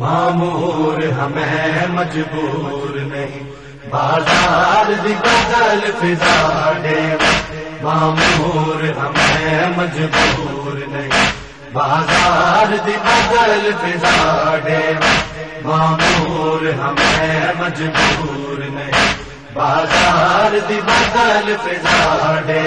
मामूर हमें मजबूर नहीं, बाजार दी गजल फिजा दे। मामूर हमें मजबूर नहीं, बाजार दी गजल फिजा दे। मामूर हमें मजबूर नहीं, बाजार दी गजल फिजा दे।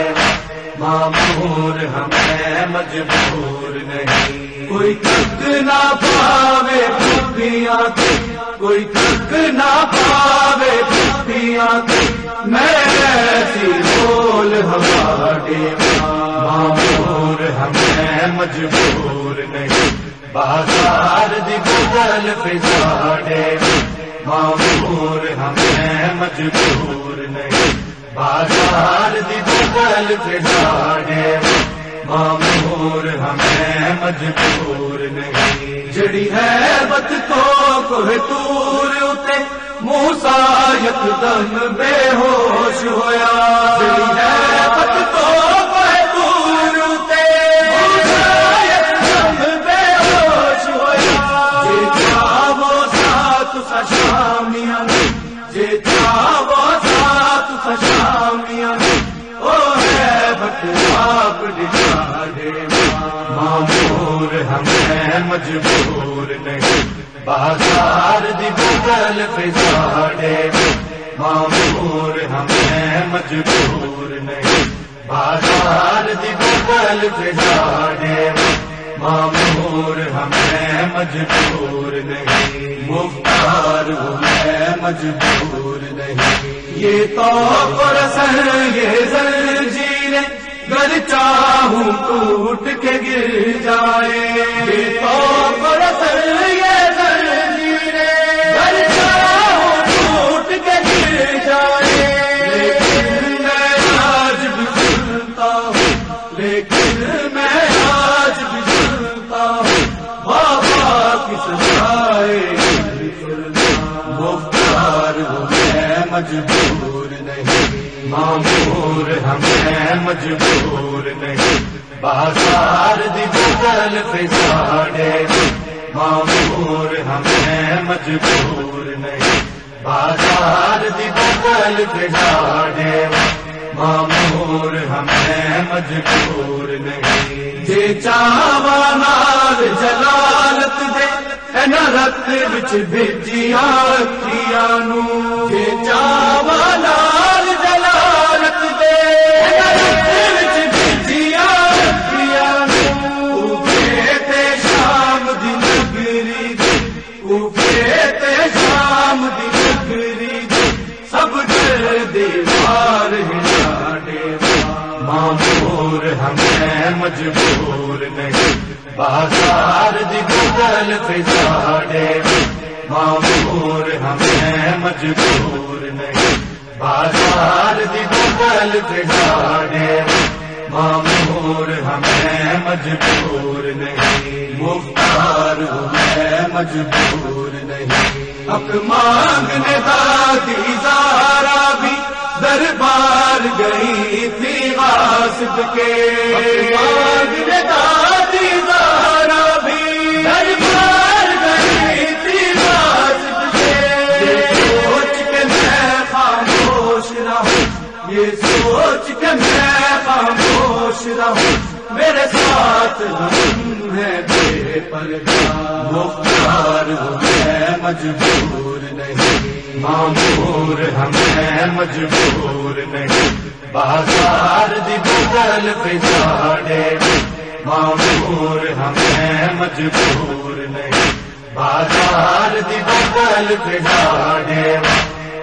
मामूर हमें मजबूर नहीं, कोई थक ना पावे बुद्धियां की, कोई थक ना पावे बुद्धियां की, मैं ऐसी बोल हमारे। मामूर हमें मजबूर नहीं, बाजार दी गजल फिजा दे। मामूर हमें मजबूर नहीं, बाजार दी गजल फिजा दे। मामूर हमें मजबूर नहीं, जड़ी है बत तो कोहे तूर उते, मूसा यकदम बेहोश होया। जड़ी है बत तो कोहे तूर उते, मूसा यकदम बेहोश होया। जे था वो साथ सा शामियां, जे था वो साथ सा शामियां, ओ है बतवाप दिशा दे। मामूर हमें मजबूर नहीं, बाजार दी गजल फिजा दे। मामूर हमें मजबूर नहीं, बाजार दी गजल फिजा दे। मामूर हमें मजबूर नहीं, मुख्तार हमें मजबूर नहीं। ये तो परसर ये जंजीरें, गर चाहूं टूट के गिर जाए। ये तो परसर ये जंजीरें, गर चाहूं टूट के गिर जाए। लेकिन मैं आज भी सुनता हूँ, लेकिन मैं आज भी सुनता हूँ, बाबा किस जाए। मुख्तार हमें मजबूर नहीं, मामूर हमें मजबूर नहीं, बाजार दी गजल फिजा दे। मामूर हमें मजबूर नहीं, बाजार दी गजल फिजा दे। मामूर हमें मजबूर नहीं, जे चावा नाल जलालत दे, एना रत विच भेजिया अखियां नू। जे चावा नाल जलालत दे, एना रत विच भेजिया अखियां नू। उफे ते शाम दी नगरी दे, उफे ते शाम दी नगरी दे, सब दीवार हिला दे। मामूर हमें मजबूर नहीं, बाजार दी गजल फिजा दे। मामूर हमें मजबूर नहीं, बाजार दी गजल फिजा दे। मामूर हमें मजबूर नहीं, मुख्तार हमें मजबूर नहीं। हक मांगने दादी जारा भी दरबार गई थी वासिफ के। हक मांगने दादी जारा भी दरबार गई थी वासिफ के। ये सोच के मैं खामोश रहूं, ये सोच के मैं खामोश रहूं, मेरे साथ हम है बेपरवाह। मुख्तार हमें मजबूर नहीं, मामूर हमें मजबूर नहीं, बाजार दी गजल फिजा दे। मामूर हमें मजबूर नहीं, बाजार दी गजल फिजा दे।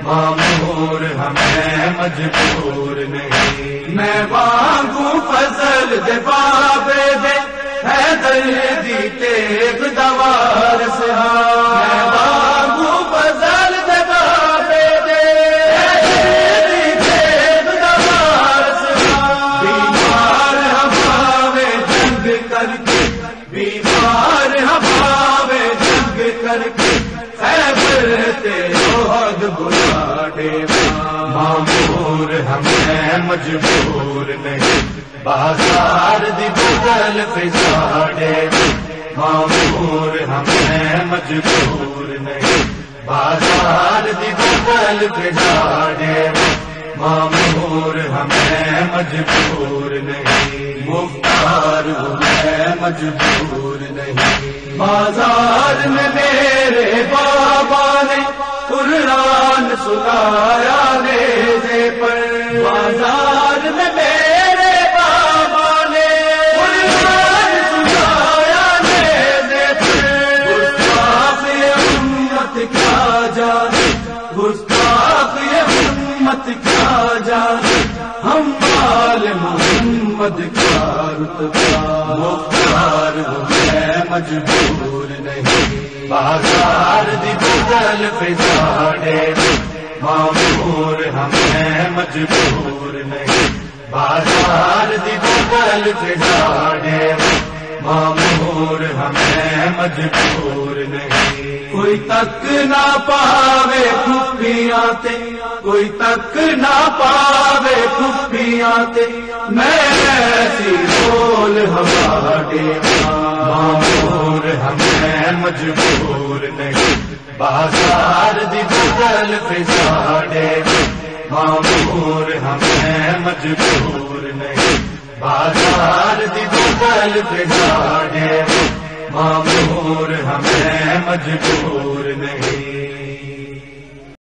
मामूर हमें मजबूर नहीं, मैं मांगू फसल दे बाबे दे, है दल दी तेग दवार से। मैं मांगू फसल दे बाबे दे, है दी तेग दवार से। बीमार हवावे जंग करके, बीमार हवावे जंग करके, खैबर ते ओहद बुला दे। मामूर हमें मजबूर नहीं, बाजार दी गजल फिजा दे। मामूर हम मैं मजबूर नहीं। बाजार दी फसल भेजा दे, मामूर हम मैं मजबूर नहीं। मुख्तार हूँ मैं मजबूर नहीं। बाजार में मेरे बाबा ने कुरान सुनाया नेज़े पर, बाजार में मेरे बाबा ने कुरान सुनाया नेज़े पर। गुस्ताख़े उम्मत का जाने, गुस्ताख़े उम्मत का जाने, हम आल मोहम्मद का रुतबा। मुख्तार हूँ मैं मजबूर नहीं। बाजार दी बदल फिजाड़े, मामूर हम मैं मजबूर नहीं। बाजार दी बदल फिजाड़े, मामूर हम मैं मजबूर नहीं। कोई तक ना पावे खुफिया ते, कोई तक ना पावे खुफिया ते, मैं ऐसी बोल हमारे। मामूर हम मैं मजबूर नहीं। बाजार दी बदल फिजाड़े, मामूर हम मैं मजबूर नहीं। बाजार दी बदल फिजाड़े, मामूर हम मैं मजबूर नहीं।